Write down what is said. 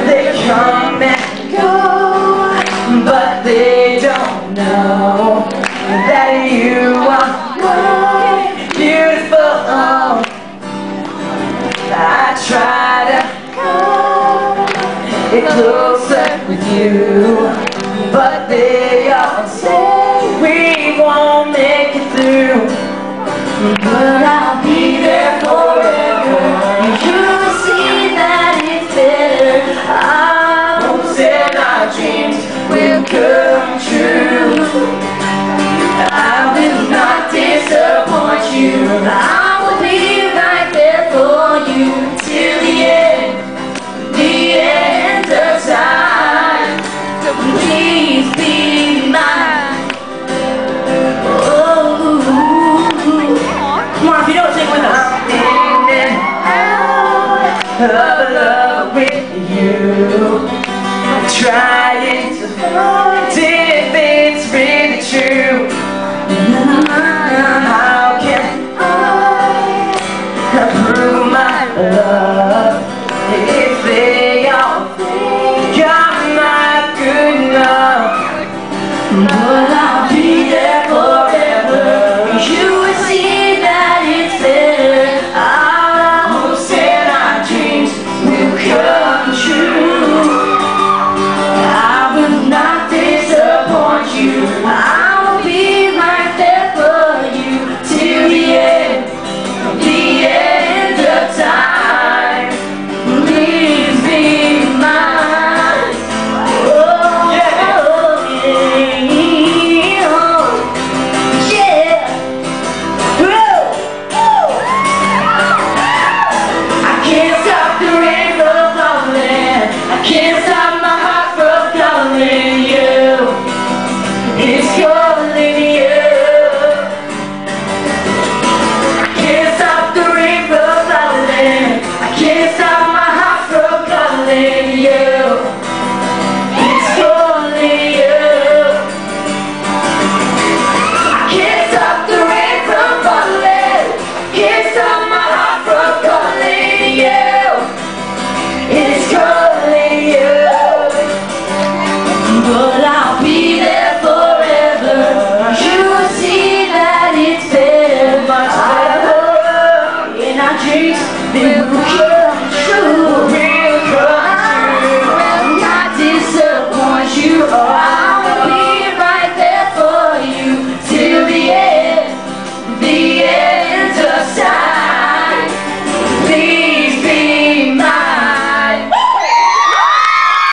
They come and go, but they don't know that you are more beautiful. I try to come closer with you, but they all say we won't make it through. But I